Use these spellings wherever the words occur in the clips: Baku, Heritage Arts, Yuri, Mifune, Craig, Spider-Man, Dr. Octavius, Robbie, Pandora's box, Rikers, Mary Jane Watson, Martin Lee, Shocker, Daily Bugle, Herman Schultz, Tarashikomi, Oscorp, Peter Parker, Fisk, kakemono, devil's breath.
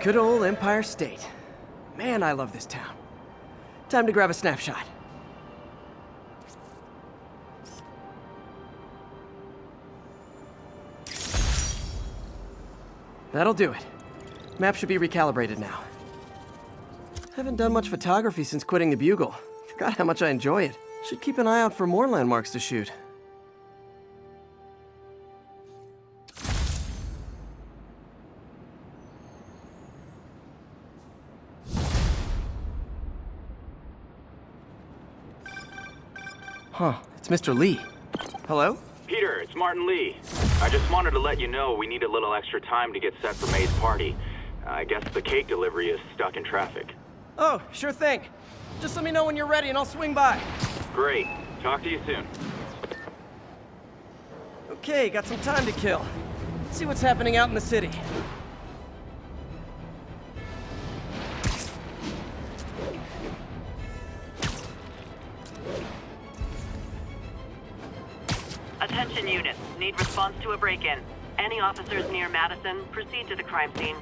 Good old Empire State. Man, I love this town. Time to grab a snapshot. That'll do it. Map should be recalibrated now. Haven't done much photography since quitting the Bugle. Forgot how much I enjoy it. Should keep an eye out for more landmarks to shoot. Huh, it's Mr. Lee. Hello? Peter, it's Martin Lee. I just wanted to let you know we need a little extra time to get set for May's party. I guess the cake delivery is stuck in traffic. Oh, sure thing. Just let me know when you're ready and I'll swing by. Great. Talk to you soon. Okay, got some time to kill. Let's see what's happening out in the city. Attention units, need response to a break-in. Any officers near Madison, proceed to the crime scene.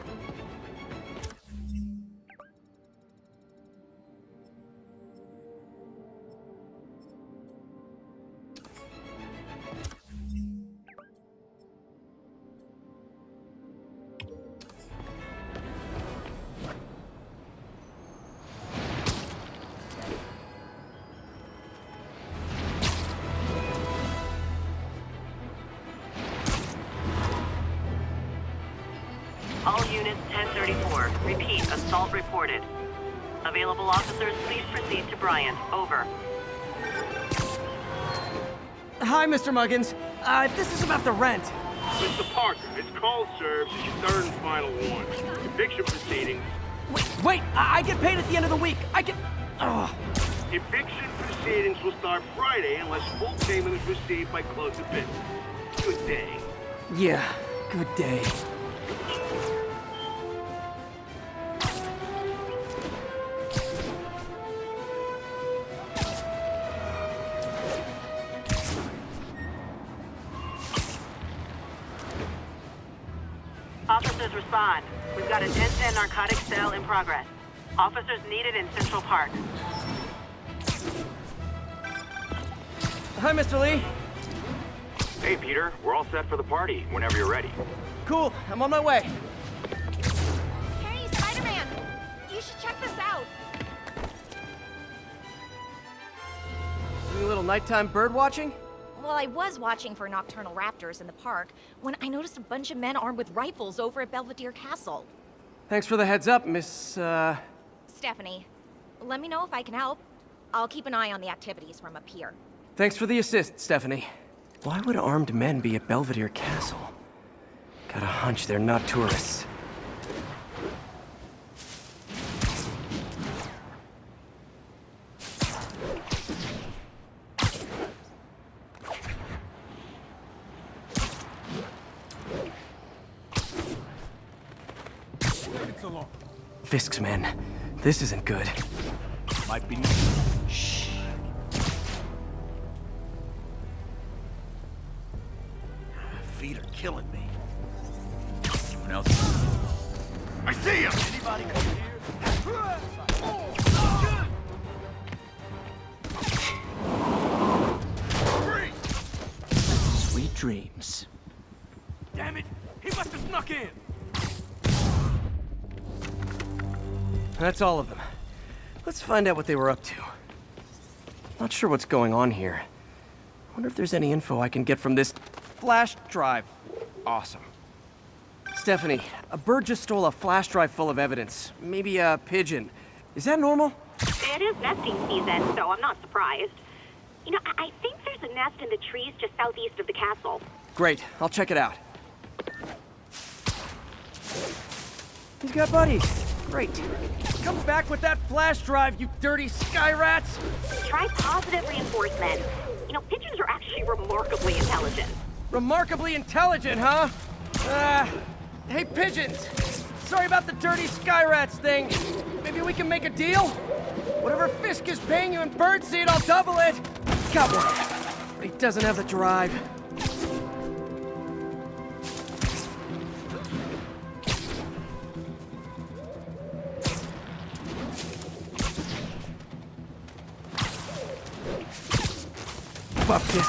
All units 1034. Repeat, assault reported. Available officers, please proceed to Bryant. Over. Hi, Mr. Muggins. If this is about the rent. Mr. Parker, it's called serves as your third and final warning. Eviction proceedings. Wait! I get paid at the end of the week. I get... Ugh. Eviction proceedings will start Friday unless full payment is received by close of business. Good day. Yeah, good day. Officers respond. We've got a 10-10 narcotic sale in progress. Officers needed in Central Park. Hi, Mr. Lee. Hey, Peter. We're all set for the party whenever you're ready. Cool. I'm on my way. Hey, Spider-Man. You should check this out. Doing a little nighttime bird watching? Well, I was watching for nocturnal raptors in the park when I noticed a bunch of men armed with rifles over at Belvedere Castle. Thanks for the heads up, Miss, Stephanie. Let me know if I can help. I'll keep an eye on the activities from up here. Thanks for the assist, Stephanie. Why would armed men be at Belvedere Castle? Got a hunch they're not tourists. Fisk's men. This isn't good. Might be needed. Shh. Feet are killing me. Anyone else? I see him! Anybody come here? Sweet dreams. Damn it! He must have snuck in! That's all of them. Let's find out what they were up to. Not sure what's going on here. Wonder if there's any info I can get from this flash drive. Awesome. Stephanie, a bird just stole a flash drive full of evidence. Maybe a pigeon. Is that normal? It is nesting season, so I'm not surprised. You know, I think there's a nest in the trees just southeast of the castle. Great. I'll check it out. He's got buddies. Great. Come back with that flash drive, you dirty sky rats! Try positive reinforcement. You know, pigeons are actually remarkably intelligent. Remarkably intelligent, huh? Hey pigeons! Sorry about the dirty sky rats thing. Maybe we can make a deal? Whatever Fisk is paying you in birdseed, I'll double it! Got one. But he doesn't have the drive. buff this.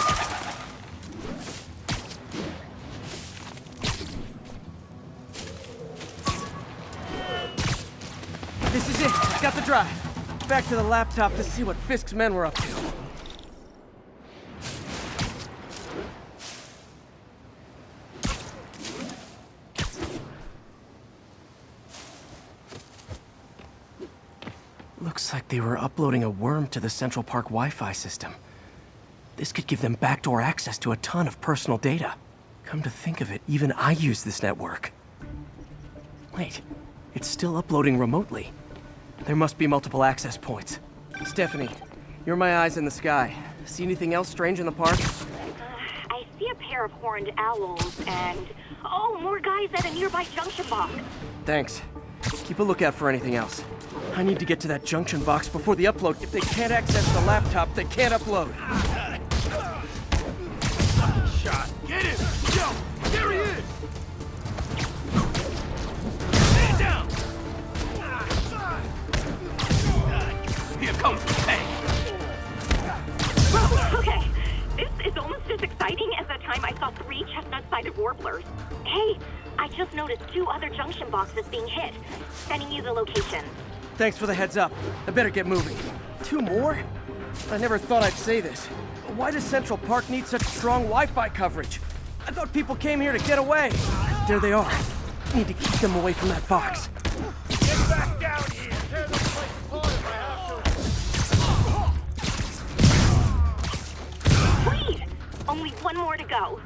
This is it. Got the drive. Back to the laptop to see what Fisk's men were up to. Looks like they were uploading a worm to the Central Park Wi-Fi system. This could give them backdoor access to a ton of personal data. Come to think of it, even I use this network. Wait, it's still uploading remotely. There must be multiple access points. Stephanie, you're my eyes in the sky. See anything else strange in the park? I see a pair of horned owls and... Oh, more guys at a nearby junction box. Thanks. Keep a lookout for anything else. I need to get to that junction box before the upload. If they can't access the laptop, they can't upload. Lucky shot. Get him! Yo! There he is! Here comes the tank. Okay, this is almost as exciting as the time I saw 3 chestnut-sided warblers. Hey, I just noticed 2 other junction boxes being hit. Sending you the location. Thanks for the heads up. I better get moving. 2 more? I never thought I'd say this. Why does Central Park need such strong Wi-Fi coverage? I thought people came here to get away. There they are. Need to keep them away from that box. Get back down here. Tear this place apart if I have to. Only 1 more to go.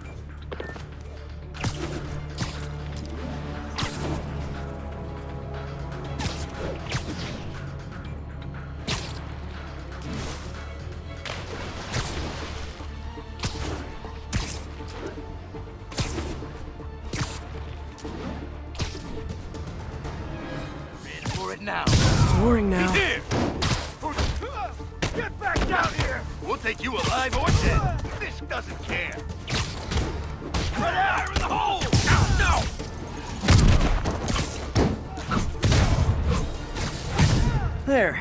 Ready for it now. Boring now. Get back down here! We'll take you alive or dead. Fisk doesn't care. Right out in the hole! No! There.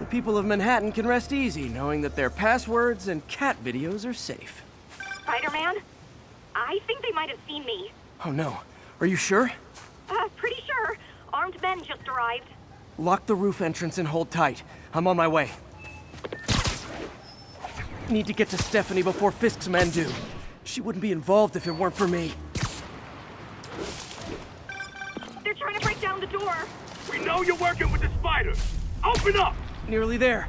The people of Manhattan can rest easy knowing that their passwords and cat videos are safe. Spider-Man? I think they might have seen me. Oh no. Are you sure? Pretty sure. Armed men just arrived. Lock the roof entrance and hold tight. I'm on my way. Need to get to Stephanie before Fisk's men do. She wouldn't be involved if it weren't for me. They're trying to break down the door. We know you're working with the spider. Open up! Nearly there.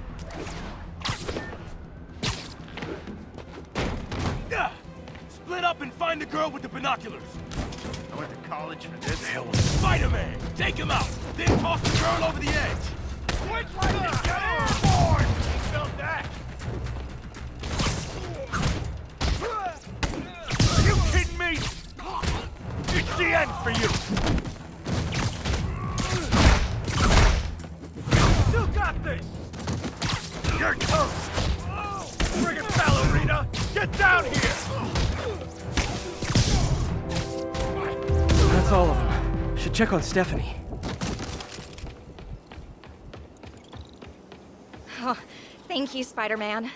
Split up and find the girl with the binoculars. I went to college for this. The hell with Spider-Man! Take him out! Then toss the girl over the edge! Which way to get airborne? He felt that. Are you kidding me? It's the end for you. You still got this. You're toast. Friggin' ballerina, get down here. That's all of them. Should check on Stephanie. Oh, thank you, Spider-Man.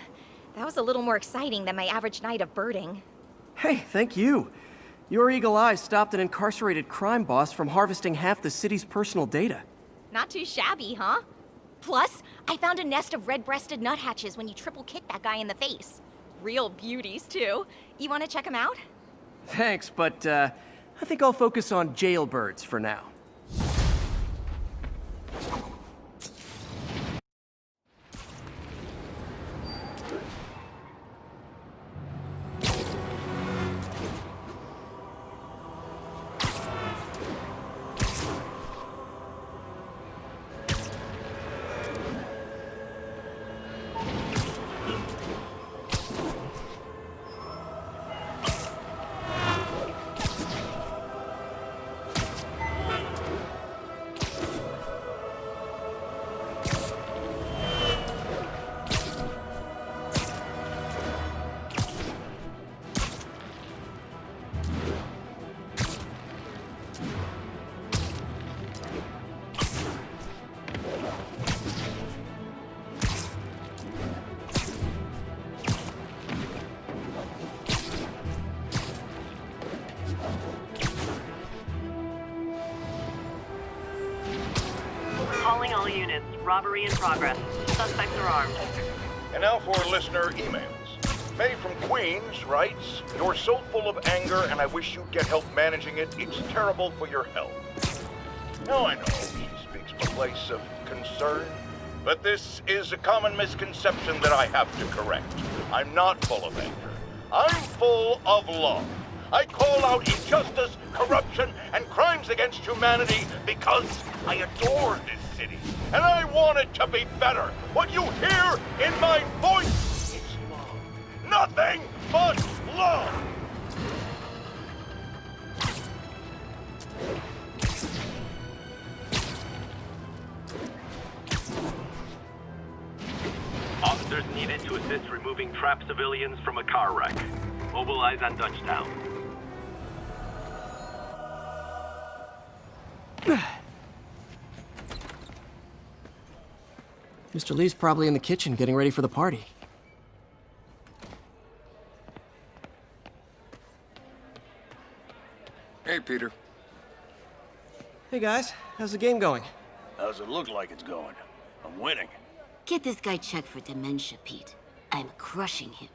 That was a little more exciting than my average night of birding. Hey, thank you. Your eagle eyes stopped an incarcerated crime boss from harvesting half the city's personal data. Not too shabby, huh? Plus, I found a nest of red-breasted nuthatches when you triple-kicked that guy in the face. Real beauties, too. You want to check them out? Thanks, but I think I'll focus on jailbirds for now. Calling all units. Robbery in progress. Suspects are armed. And now for listener emails. May from Queens writes, "You're so full of anger and I wish you'd get help managing it. It's terrible for your health." Now I know he speaks from a place of concern, but this is a common misconception that I have to correct. I'm not full of anger. I'm full of love. I call out injustice, corruption, and crimes against humanity because I adore this city, and I want it to be better. What you hear in my voice is love. Nothing but love. Officers needed to assist removing trapped civilians from a car wreck. Mobilize on Dutchtown. Mr. Lee's probably in the kitchen getting ready for the party. Hey, Peter. Hey, guys. How's the game going? How's it look like it's going? I'm winning. Get this guy checked for dementia, Pete. I'm crushing him.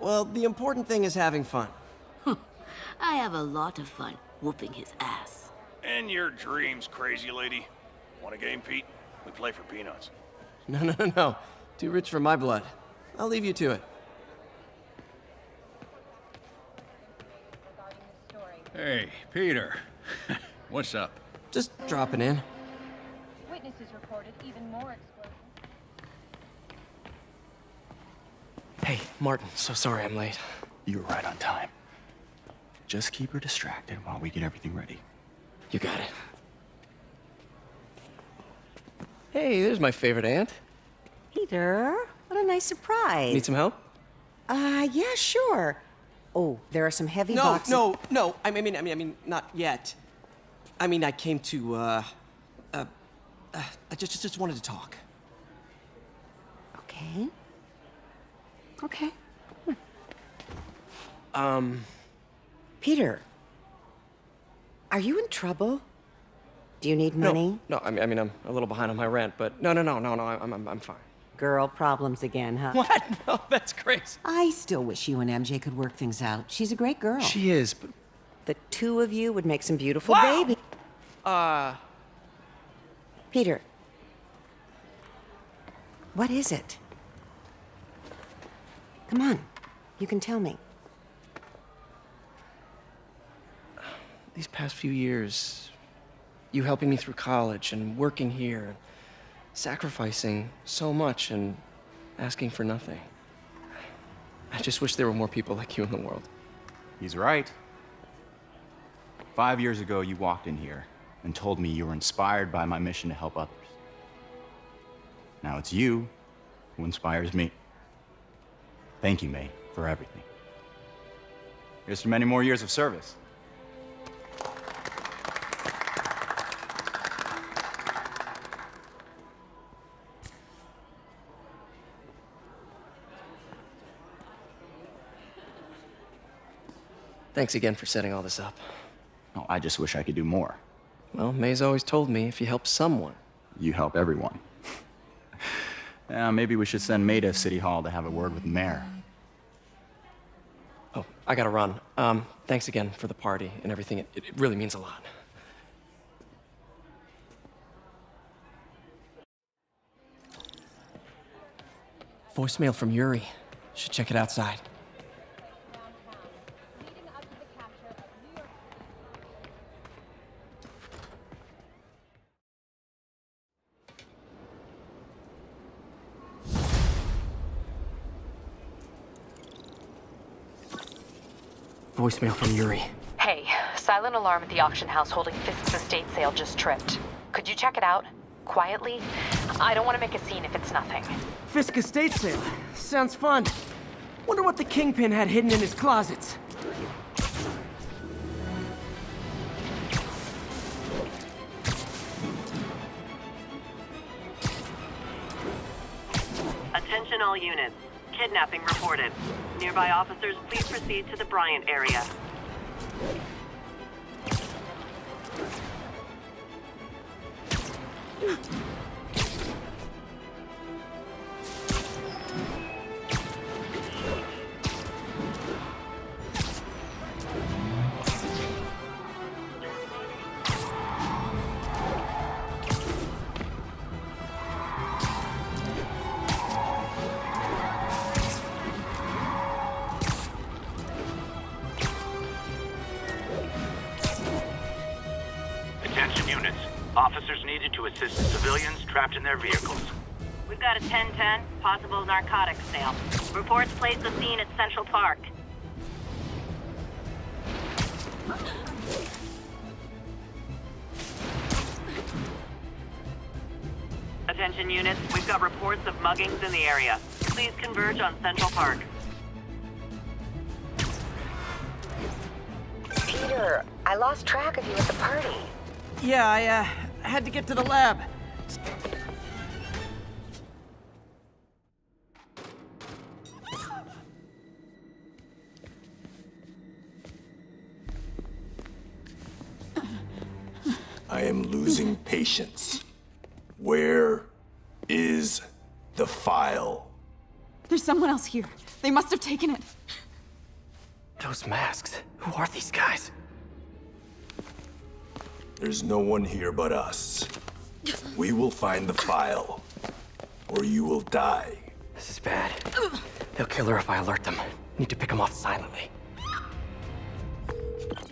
Well, the important thing is having fun. I have a lot of fun whooping his ass. In your dreams, crazy lady. Want a game, Pete? We play for peanuts. No. Too rich for my blood. I'll leave you to it. Hey, Peter. What's up? Just dropping in. Witnesses reported even more explosions. Hey, Martin, so sorry I'm late. You were right on time. Just keep her distracted while we get everything ready. You got it. Hey, there's my favorite aunt. Peter, what a nice surprise. Need some help? Yeah, sure. Oh, there are some heavy boxes. No, I mean, not yet. I mean, I came to, I just wanted to talk. Okay. Okay. Peter, are you in trouble? Do you need money? No, I mean, I'm a little behind on my rent, but no, I'm fine. Girl problems again, huh? What? No, that's crazy. I still wish you and MJ could work things out. She's a great girl. She is, but... The two of you would make some beautiful babies. Peter. What is it? Come on, you can tell me. These past few years, you helping me through college and working here, sacrificing so much and asking for nothing. I just wish there were more people like you in the world. He's right. 5 years ago, you walked in here and told me you were inspired by my mission to help others. Now it's you who inspires me. Thank you, mate, for everything. Here's to many more years of service. Thanks again for setting all this up. Oh, I just wish I could do more. Well, May's always told me if you help someone... You help everyone. Maybe we should send May to City Hall to have a word with the mayor. Oh, I gotta run. Thanks again for the party and everything. It really means a lot. Voicemail from Yuri. Should check it outside. Voicemail from Yuri. Hey, silent alarm at the auction house holding Fisk's estate sale just tripped. Could you check it out? Quietly? I don't want to make a scene if it's nothing. Fisk estate sale? Sounds fun. Wonder what the kingpin had hidden in his closets. Attention all units. Kidnapping reported. Nearby officers, please proceed to the Bryant area. Officers needed to assist civilians trapped in their vehicles. We've got a 10-10, possible narcotics sale. Reports place the scene at Central Park. Attention units, we've got reports of muggings in the area. Please converge on Central Park. Peter, I lost track of you at the party. Yeah, I had to get to the lab. I am losing patience. Where is the file? There's someone else here. They must have taken it. Those masks. Who are these guys? There's no one here but us. We will find the file, or you will die. This is bad. They'll kill her if I alert them. Need to pick them off silently.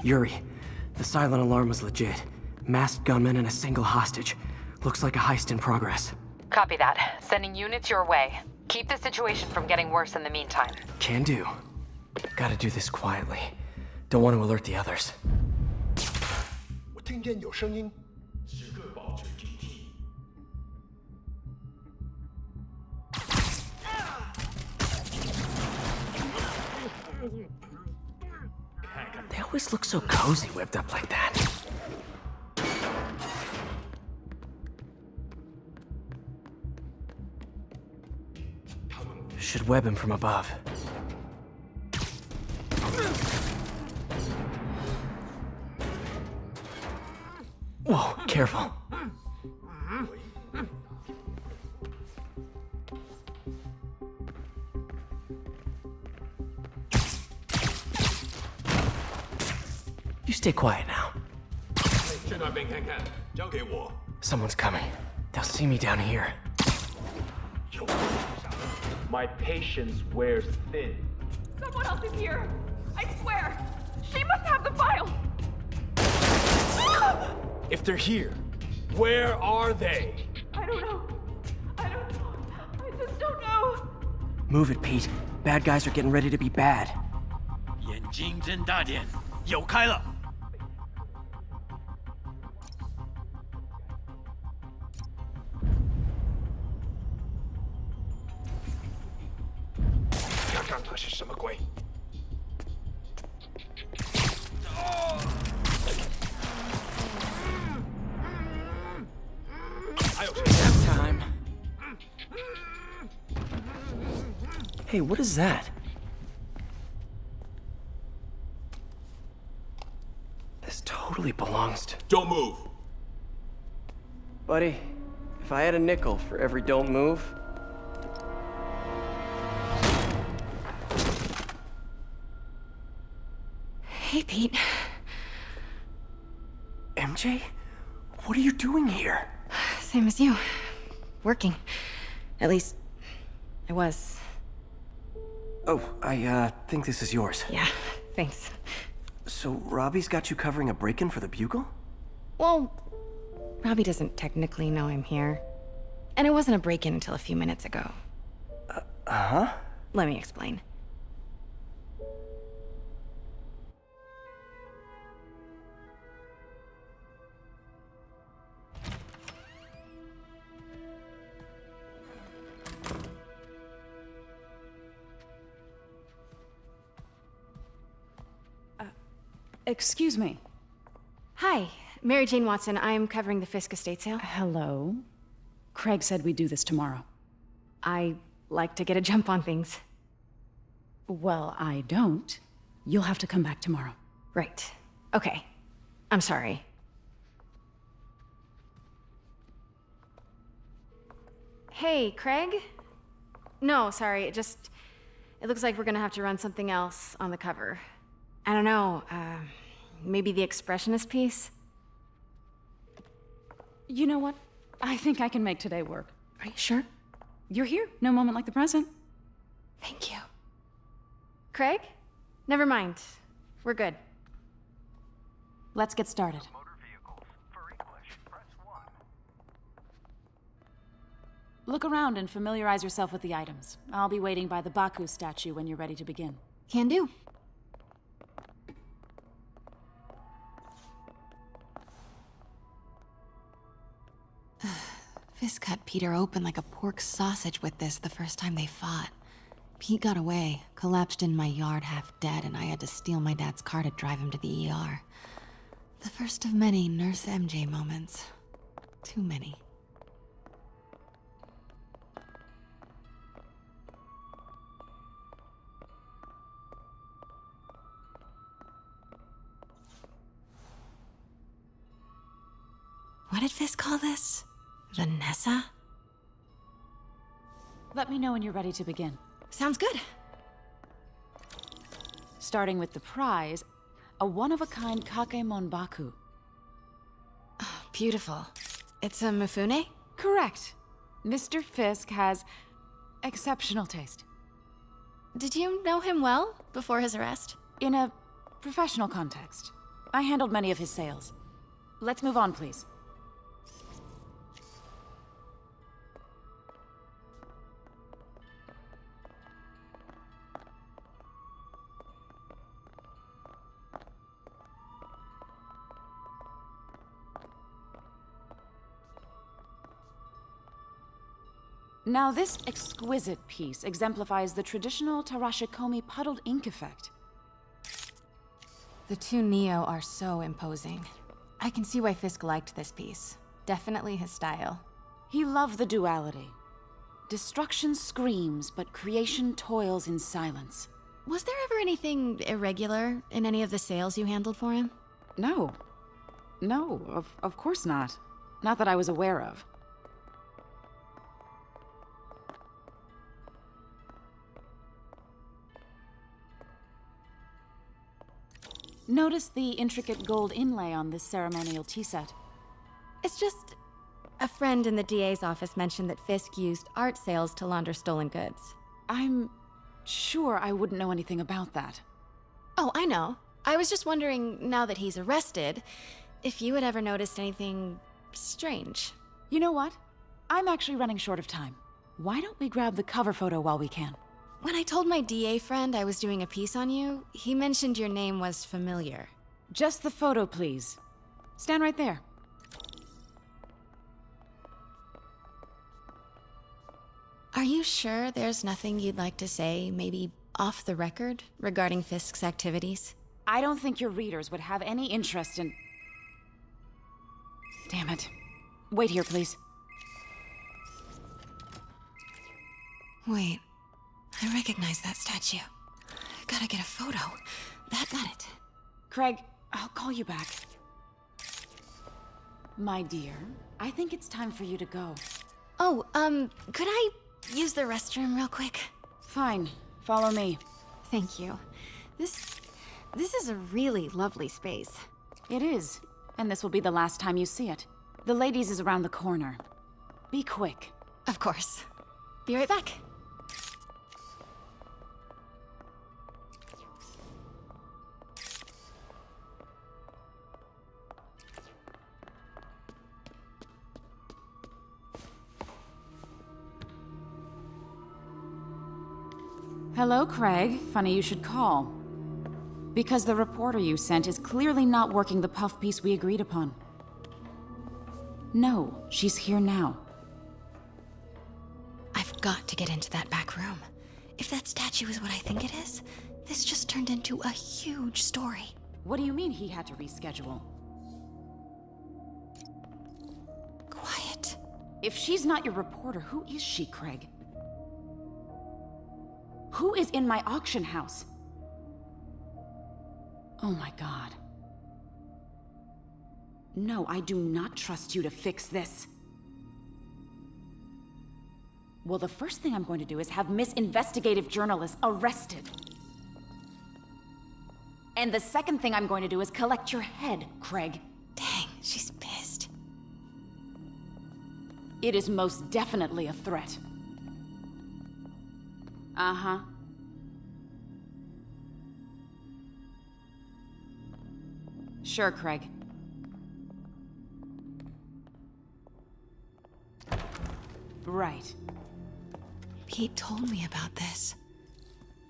Yuri, the silent alarm was legit. Masked gunmen and a single hostage. Looks like a heist in progress. Copy that. Sending units your way. Keep the situation from getting worse in the meantime. Can do. Gotta do this quietly. Don't want to alert the others. They always look so cozy whipped up like that. Should web him from above. Whoa, careful. You stay quiet now. Someone's coming. They'll see me down here. My patience wears thin. Someone else is here. I swear. She must have the file. Ah! If they're here, where are they? I don't know. I just don't know. Move it, Pete. Bad guys are getting ready to be bad. Hey, what is that? This totally belongs to... Don't move! Buddy, if I had a nickel for every don't move... Hey, Pete. MJ? What are you doing here? Same as you. Working. At least... I was. Oh, I think this is yours. Yeah, thanks. So, Robbie's got you covering a break-in for the Bugle? Well, Robbie doesn't technically know I'm here. And it wasn't a break-in until a few minutes ago. Uh-huh? Let me explain. Excuse me. Hi, Mary Jane Watson. I'm covering the Fisk estate sale. Hello. Craig said we'd do this tomorrow. I like to get a jump on things. Well, I don't. You'll have to come back tomorrow. Right. Okay. I'm sorry. Hey, Craig? No, sorry. It looks like we're gonna have to run something else on the cover. I don't know, maybe the expressionist piece? You know what? I think I can make today work. Are you sure? You're here. No moment like the present. Thank you. Craig? Never mind. We're good. Let's get started. Motor vehicles. For English, press 1. Look around and familiarize yourself with the items. I'll be waiting by the Baku statue when you're ready to begin. Can do. Fisk cut Peter open like a pork sausage with this the first time they fought. Pete got away, collapsed in my yard half dead, and I had to steal my dad's car to drive him to the ER. The first of many Nurse MJ moments. Too many. What did Fisk call this? Vanessa? Let me know when you're ready to begin. Sounds good. Starting with the prize, a one-of-a-kind kakemono Baku. Oh, beautiful. It's a Mifune? Correct. Mr. Fisk has exceptional taste. Did you know him well before his arrest? In a professional context. I handled many of his sales. Let's move on, please. Now this exquisite piece exemplifies the traditional Tarashikomi puddled ink effect. The two Neo are so imposing. I can see why Fisk liked this piece. Definitely his style. He loved the duality. Destruction screams, but creation toils in silence. Was there ever anything irregular in any of the sales you handled for him? No. No, of course not. Not that I was aware of. Notice the intricate gold inlay on this ceremonial tea set. It's just... a friend in the DA's office mentioned that Fisk used art sales to launder stolen goods. I'm sure I wouldn't know anything about that. Oh, I know. I was just wondering, now that he's arrested, if you had ever noticed anything strange. You know what? I'm actually running short of time. Why don't we grab the cover photo while we can? When I told my DA friend I was doing a piece on you, he mentioned your name was familiar. Just the photo, please. Stand right there. Are you sure there's nothing you'd like to say, maybe off the record, regarding Fisk's activities? I don't think your readers would have any interest in... Damn it. Wait here, please. Wait. I recognize that statue. I gotta get a photo. That got it. Craig, I'll call you back. My dear, I think it's time for you to go. Oh, could I use the restroom real quick? Fine. Follow me. Thank you. This is a really lovely space. It is. And this will be the last time you see it. The ladies is around the corner. Be quick. Of course. Be right back. Hello, Craig. Funny you should call. Because the reporter you sent is clearly not working the puff piece we agreed upon. No, she's here now. I've got to get into that back room. If that statue is what I think it is, this just turned into a huge story. What do you mean he had to reschedule? Quiet. If she's not your reporter, who is she, Craig? Who is in my auction house? Oh my God. No, I do not trust you to fix this. Well, the first thing I'm going to do is have Miss Investigative Journalist arrested. And the second thing I'm going to do is collect your head, Craig. Dang, she's pissed. It is most definitely a threat. Uh-huh. Sure, Craig. Right. Pete told me about this.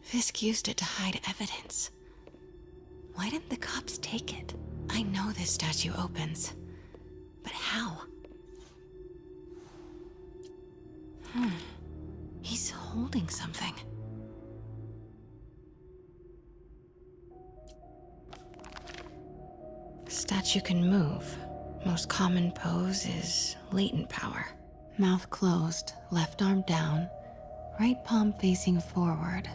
Fisk used it to hide evidence. Why didn't the cops take it? I know this statue opens, but how? He's holding something. Statue can move. Most common pose is latent power. Mouth closed, left arm down, right palm facing forward.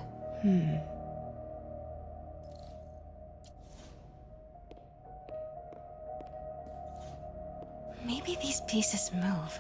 Maybe these pieces move.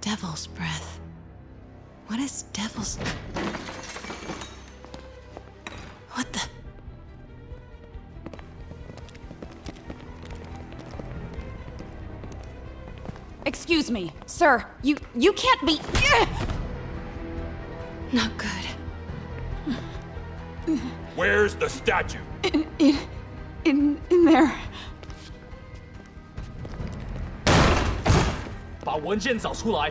Devil's breath. What is devil's... What the... Excuse me, sir. You can't be... Not good. Where's the statue? In there. 把文件找出来。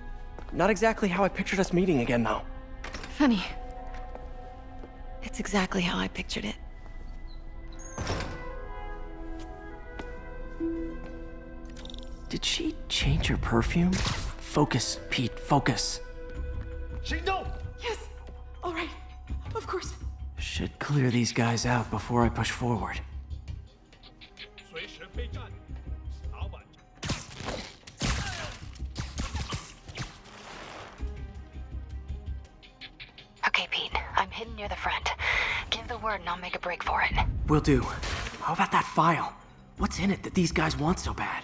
Not exactly how I pictured us meeting again, though. Funny. It's exactly how I pictured it. Did she change her perfume? Focus, Pete, focus. She don't! Yes! All right. Of course. Should clear these guys out before I push forward. Okay, Pete. I'm hidden near the front. Give the word and I'll make a break for it. Will do. How about that file? What's in it that these guys want so bad?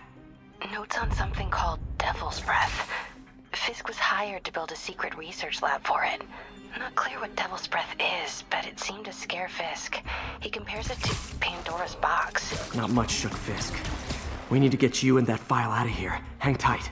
Notes on something called Devil's Breath. Fisk was hired to build a secret research lab for it. Not clear what Devil's Breath is, but it seemed to scare Fisk. He compares it to Pandora's box. Not much shook Fisk. We need to get you and that file out of here. Hang tight.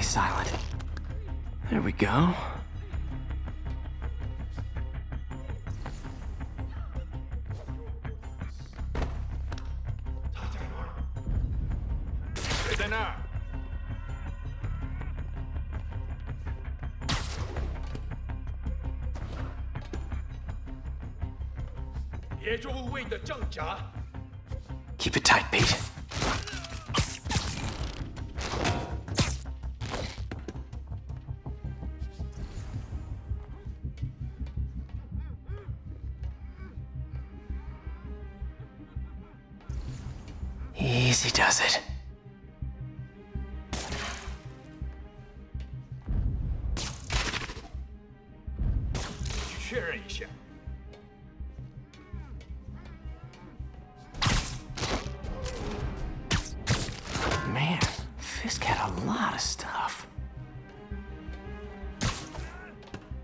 Silent. There we go. Keep it tight, Pete. Easy does it. Man, Fisk had a lot of stuff.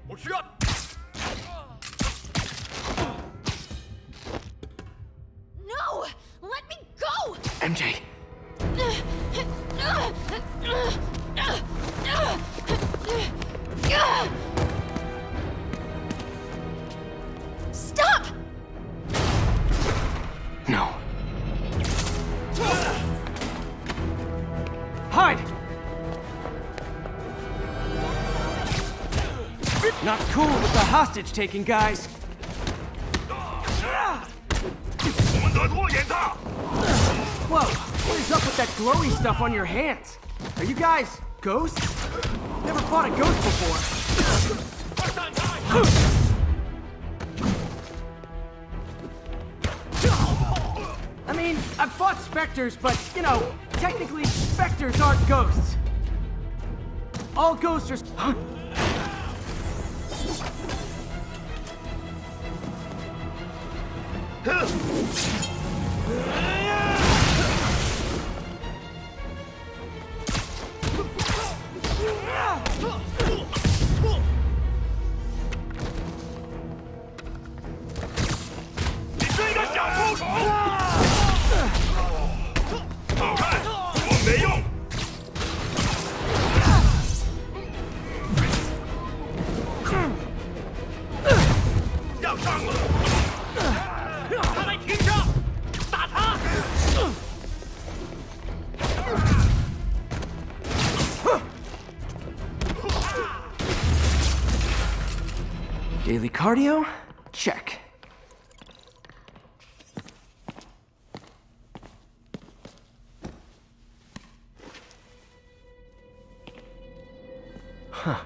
What you got? No! Let me go! MJ! Stop! No. Hide! Not cool with the hostage-taking, guys. Whoa, what is up with that glowy stuff on your hands? Are you guys ghosts? Never fought a ghost before. I mean, I've fought specters, but, you know, technically specters aren't ghosts. All ghosts are... Huh? Daily cardio? Check. Huh.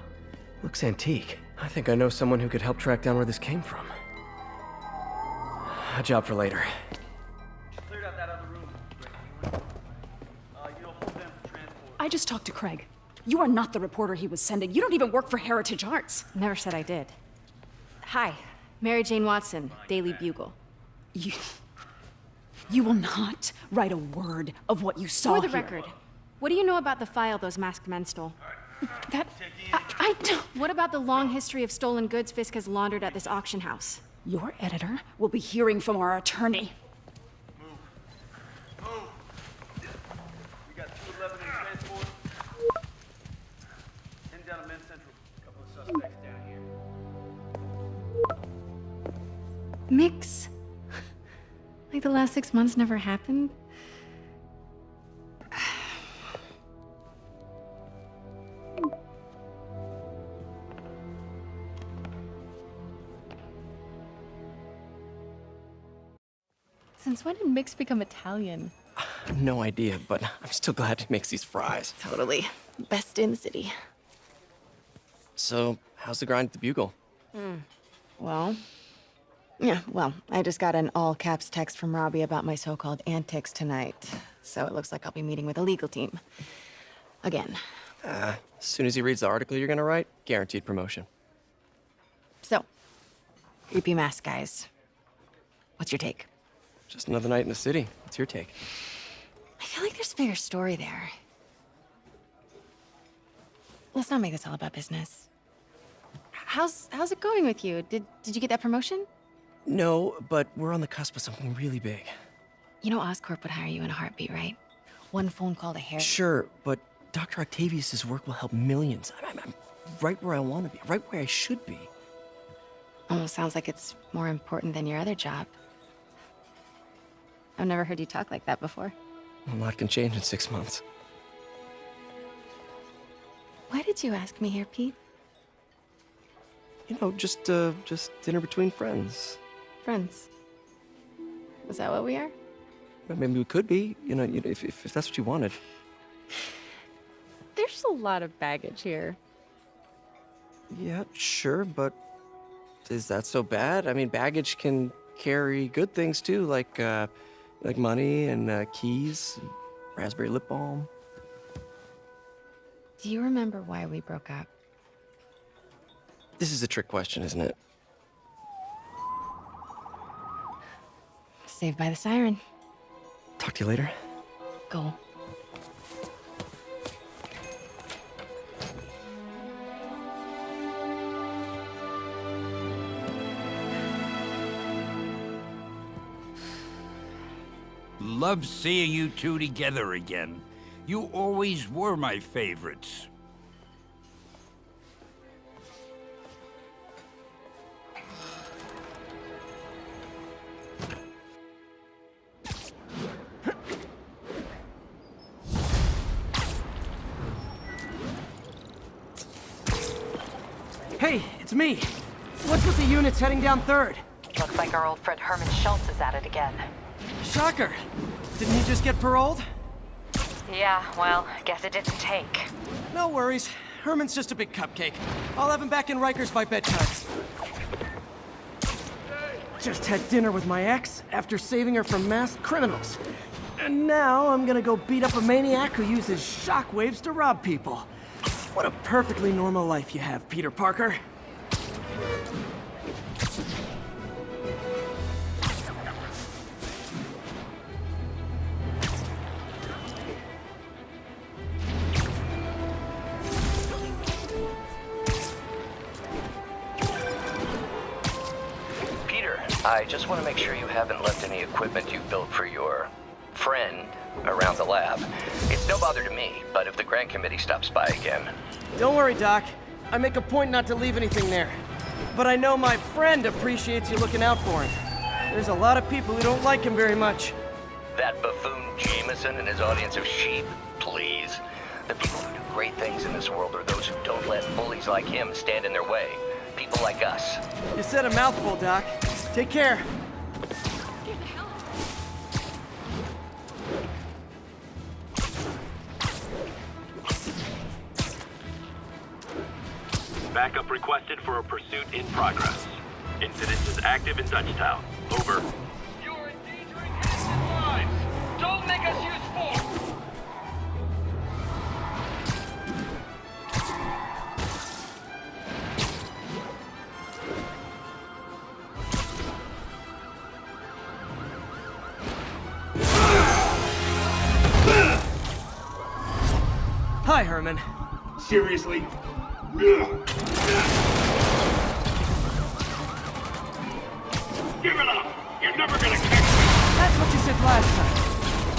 Looks antique. I think I know someone who could help track down where this came from. A job for later. I just talked to Craig. You are not the reporter he was sending. You don't even work for Heritage Arts. Never said I did. Hi, Mary Jane Watson, Daily Bugle. You will not write a word of what you saw. For the record, what do you know about the file those masked men stole? That... I don't... What about the long history of stolen goods Fisk has laundered at this auction house? Your editor will be hearing from our attorney. Move. Move. We got 211 in transport. 10 down to Men Central. Couple of suspects down here. Mix? Like the last 6 months never happened? Since when did Mix become Italian? No idea, but I'm still glad he makes these fries. Totally. Best in the city. So, how's the grind at the Bugle? Well... Yeah, well, I just got an all-caps text from Robbie about my so-called antics tonight. So it looks like I'll be meeting with a legal team. Again. As soon as he reads the article you're gonna write, guaranteed promotion. So, creepy mask guys. What's your take? Just another night in the city. What's your take? I feel like there's a bigger story there. Let's not make this all about business. How's it going with you? Did you get that promotion? No, but we're on the cusp of something really big. You know Oscorp would hire you in a heartbeat, right? One phone call to Heritage. Sure, but Dr. Octavius' work will help millions. I'm right where I want to be, right where I should be. Almost sounds like it's more important than your other job. I've never heard you talk like that before. A lot can change in 6 months. Why did you ask me here, Pete? You know, just dinner between friends. Friends? Is that what we are? Well, maybe we could be, you know if that's what you wanted. There's a lot of baggage here. Yeah, sure, but is that so bad? I mean, baggage can carry good things too, like money and keys, and raspberry lip balm. Do you remember why we broke up? This is a trick question, isn't it? Saved by the siren. Talk to you later. Go. Love seeing you two together again. You always were my favorites. Hey, it's me. What's with the units heading down third? Looks like our old friend Herman Schultz is at it again. Shocker! Didn't he just get paroled? Yeah, well, I guess it didn't take. No worries. Herman's just a big cupcake. I'll have him back in Rikers by bedtime. Just had dinner with my ex after saving her from masked criminals. And now I'm gonna go beat up a maniac who uses shockwaves to rob people. What a perfectly normal life you have, Peter Parker. I just want to make sure you haven't left any equipment you've built for your friend around the lab. It's no bother to me, but if the grant committee stops by again... Don't worry, Doc. I make a point not to leave anything there. But I know my friend appreciates you looking out for him. There's a lot of people who don't like him very much. That buffoon Jameson and his audience of sheep? Please. The people who do great things in this world are those who don't let bullies like him stand in their way. People like us. You said a mouthful, Doc. Take care. Backup requested for a pursuit in progress. Incident is active in Dutchtown. Over. You're endangering innocent lives. Don't make us use force. Hi, Herman. Seriously? Give it up! You're never gonna catch me! That's what you said last time.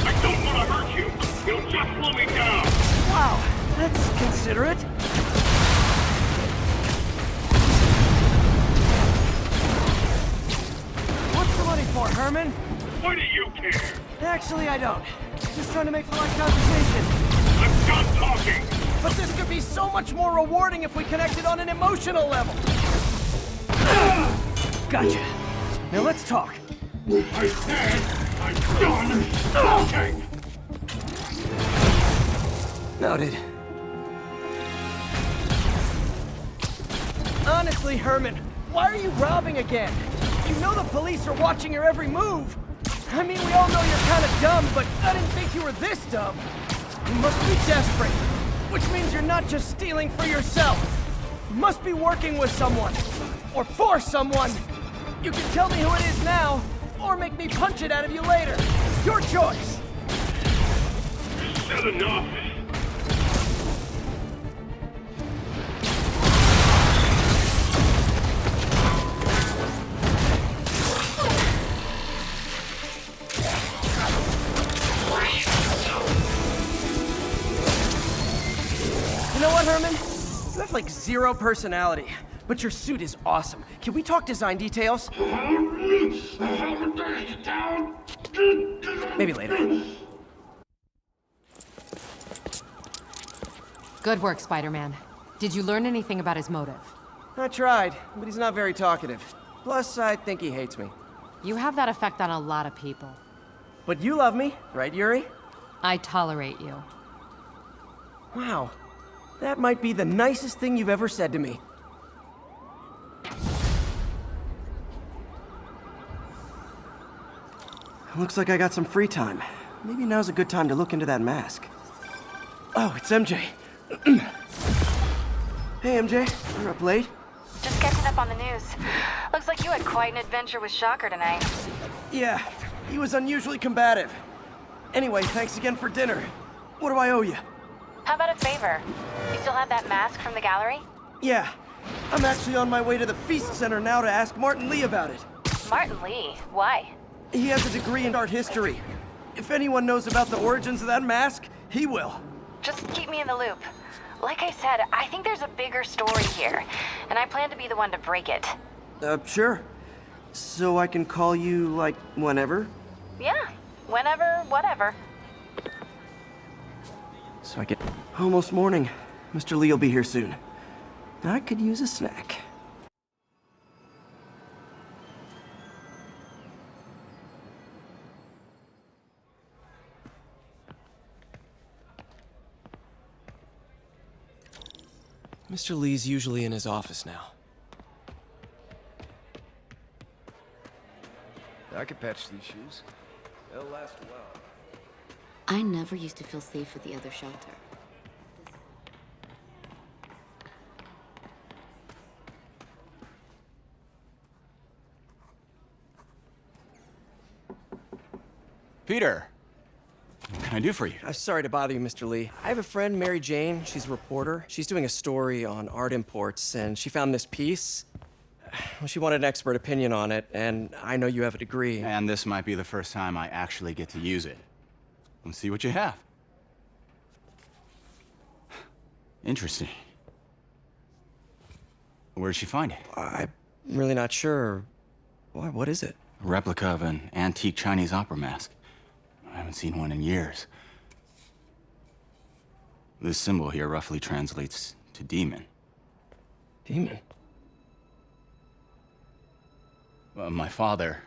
I don't want to hurt you! You'll just slow me down! Wow, that's considerate. What's the money for, Herman? Why do you care? Actually, I don't. Just trying to make polite conversation. I'm done talking! But this could be so much more rewarding if we connected on an emotional level! Gotcha. Now let's talk. I said I'm done talking! Noted. Honestly, Herman, why are you robbing again? You know the police are watching your every move! I mean, we all know you're kinda dumb, but I didn't think you were this dumb! You must be desperate, which means you're not just stealing for yourself. You must be working with someone, or for someone. You can tell me who it is now, or make me punch it out of you later. Your choice. Is that enough? Like zero personality, but your suit is awesome. Can we talk design details? Maybe later. Good work, Spider-Man. Did you learn anything about his motive? I tried, but he's not very talkative. Plus, I think he hates me. You have that effect on a lot of people. But you love me, right, Yuri? I tolerate you. Wow. That might be the nicest thing you've ever said to me. Looks like I got some free time. Maybe now's a good time to look into that mask. Oh, it's MJ. Hey, MJ. You're up late? Just catching up on the news. Looks like you had quite an adventure with Shocker tonight. Yeah, he was unusually combative. Anyway, thanks again for dinner. What do I owe you? How about a favor? You still have that mask from the gallery? Yeah. I'm actually on my way to the Feast Center now to ask Martin Lee about it. Martin Lee? Why? He has a degree in art history. If anyone knows about the origins of that mask, he will. Just keep me in the loop. Like I said, I think there's a bigger story here, and I plan to be the one to break it. Sure. So I can call you, like, whenever? Yeah. Whenever, whatever. So I get... Almost morning. Mr. Lee will be here soon. I could use a snack. Mr. Lee's usually in his office now. I could patch these shoes. They'll last a while. I never used to feel safe at the other shelter. Peter, what can I do for you? I'm sorry to bother you, Mr. Lee. I have a friend, Mary Jane. She's a reporter. She's doing a story on art imports, and she found this piece. Well, she wanted an expert opinion on it, and I know you have a degree. And this might be the first time I actually get to use it. Let's see what you have. Interesting. Where did she find it? I'm really not sure. Why, what is it? A replica of an antique Chinese opera mask. I haven't seen one in years. This symbol here roughly translates to demon. Demon? Well, my father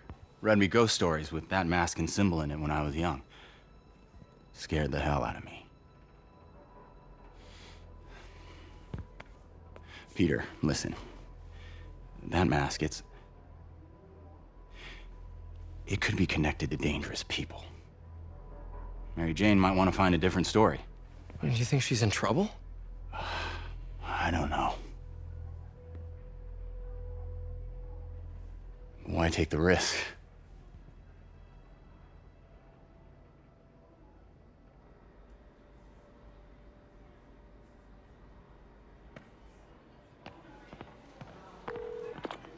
read me ghost stories with that mask and symbol in it when I was young. Scared the hell out of me. Peter, listen. That mask, it could be connected to dangerous people. Mary Jane might want to find a different story. Do you think she's in trouble? I don't know. Why take the risk?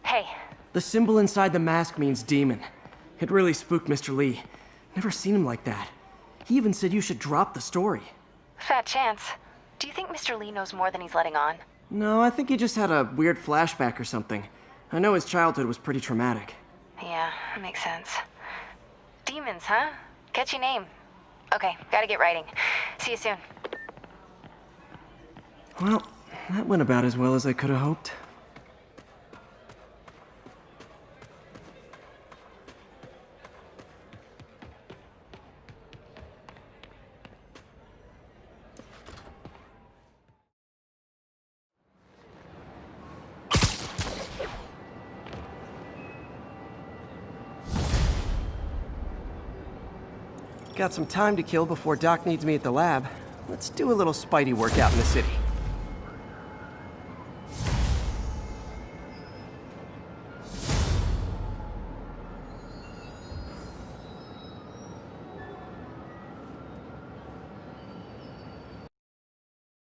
Hey. The symbol inside the mask means demon. It really spooked Mr. Lee. Never seen him like that. He even said you should drop the story. Fat chance. Do you think Mr. Lee knows more than he's letting on? No, I think he just had a weird flashback or something. I know his childhood was pretty traumatic. Yeah, makes sense. Demons, huh? Catchy name. Okay, gotta get writing. See you soon. Well, that went about as well as I could have hoped. Got some time to kill before Doc needs me at the lab. Let's do a little Spidey workout in the city.